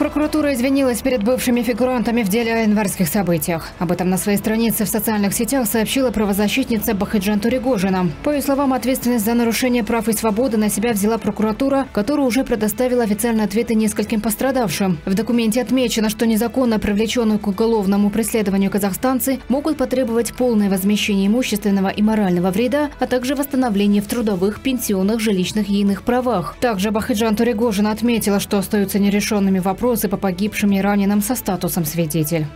Прокуратура извинилась перед бывшими фигурантами в деле о январских событиях. Об этом на своей странице в социальных сетях сообщила правозащитница Бахытжан Торегожина. По ее словам, ответственность за нарушение прав и свободы на себя взяла прокуратура, которая уже предоставила официальные ответы нескольким пострадавшим. В документе отмечено, что незаконно привлеченные к уголовному преследованию казахстанцы могут потребовать полное возмещение имущественного и морального вреда, а также восстановление в трудовых, пенсионных, жилищных и иных правах. Также Бахытжан Торегожина отметила, что остаются нерешенными вопросы по погибшим и раненым со статусом свидетель.